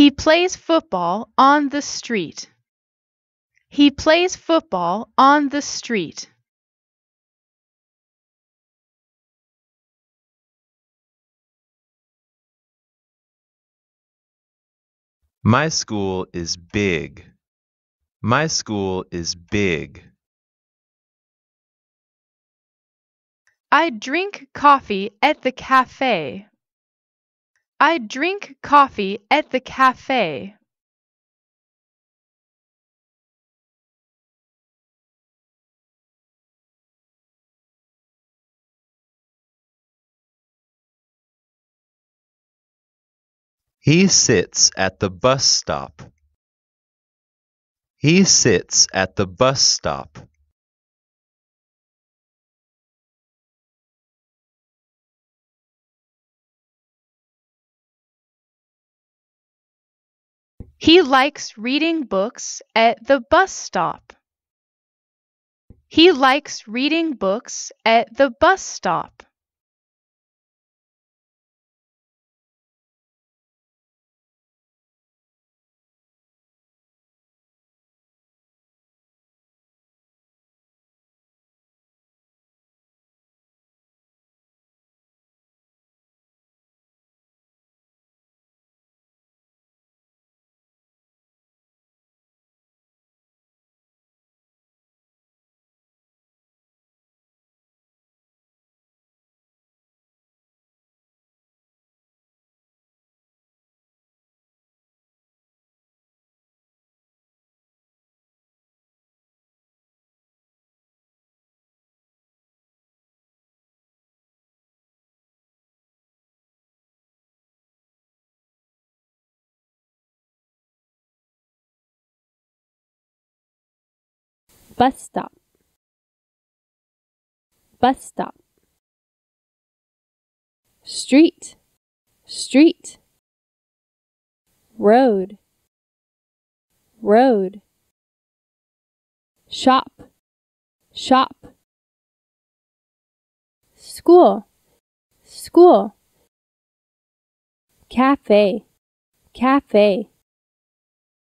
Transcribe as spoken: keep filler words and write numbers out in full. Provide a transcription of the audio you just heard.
He plays football on the street. He plays football on the street. My school is big. My school is big. I drink coffee at the cafe. I drink coffee at the cafe. He sits at the bus stop. He sits at the bus stop. He likes reading books at the bus stop. He likes reading books at the bus stop. Bus stop. Bus stop. Street. Street. Road. Road. Shop. Shop. School. School. Cafe. Cafe.